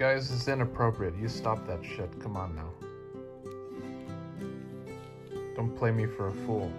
guys, it's inappropriate. You stop that shit. Come on now. Don't play me for a fool.